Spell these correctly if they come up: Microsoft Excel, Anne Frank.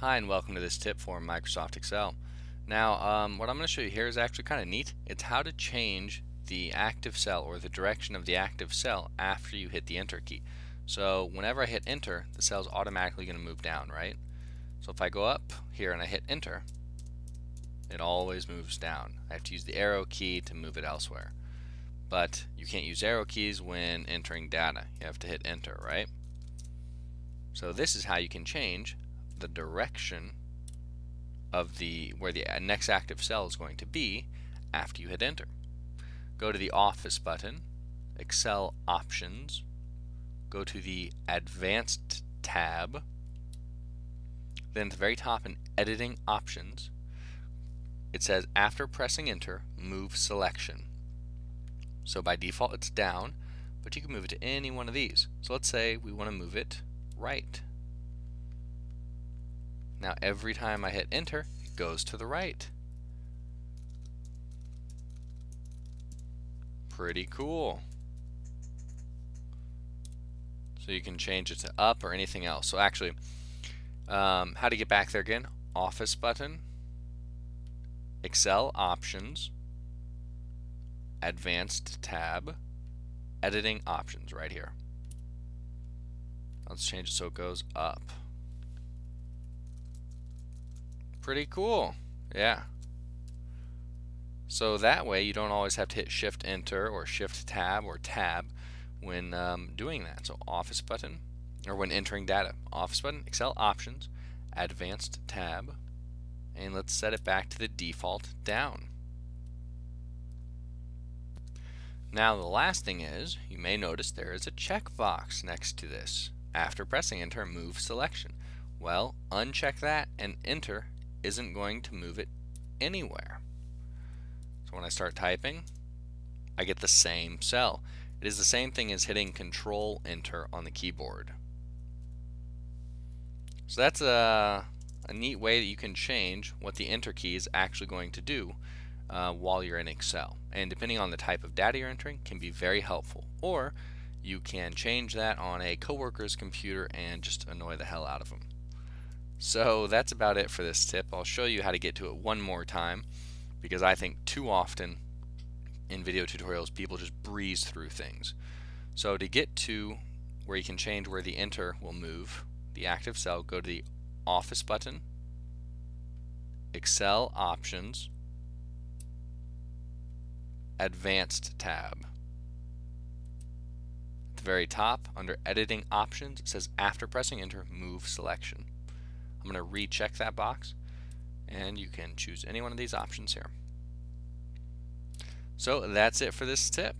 Hi and welcome to this tip for Microsoft Excel. Now what I'm going to show you here is actually kind of neat. It's how to change the active cell or the direction of the active cell after you hit the enter key. So whenever I hit enter, the cell's automatically going to move down, right? So if I go up here and I hit enter, it always moves down. I have to use the arrow key to move it elsewhere. But you can't use arrow keys when entering data. You have to hit enter, right? So this is how you can change the direction of where the next active cell is going to be after you hit enter. Go to the Office button, Excel Options, go to the Advanced tab, then at the very top in Editing Options, it says after pressing enter, move selection. So by default it's down, but you can move it to any one of these. So let's say we want to move it right. Now every time I hit enter, it goes to the right. Pretty cool. So you can change it to up or anything else. So actually, how to get back there again? Office button, Excel Options, Advanced tab, Editing Options right here. Let's change it so it goes up. Pretty cool, yeah. So that way you don't always have to hit shift enter or shift tab or tab when doing that. So office button, or when entering data, office button, Excel Options, Advanced tab, and let's set it back to the default down. Now the last thing is, you may notice there is a checkbox next to this. After pressing enter, move selection. Well, uncheck that, and enter isn't going to move it anywhere. So when I start typing, I get the same cell. It is the same thing as hitting Control Enter on the keyboard. So that's a neat way that you can change what the enter key is actually going to do while you're in Excel. And depending on the type of data you're entering, can be very helpful. Or you can change that on a coworker's computer and just annoy the hell out of them. So that's about it for this tip. I'll show you how to get to it one more time, because I think too often in video tutorials people just breeze through things. So to get to where you can change where the enter will move, the active cell, go to the Office button, Excel Options, Advanced tab. At the very top under Editing Options it says after pressing enter, move selection. I'm going to recheck that box, and you can choose any one of these options here. So that's it for this tip.